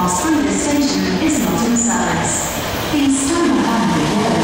Cross from this station is not in service. Please turn around the wall.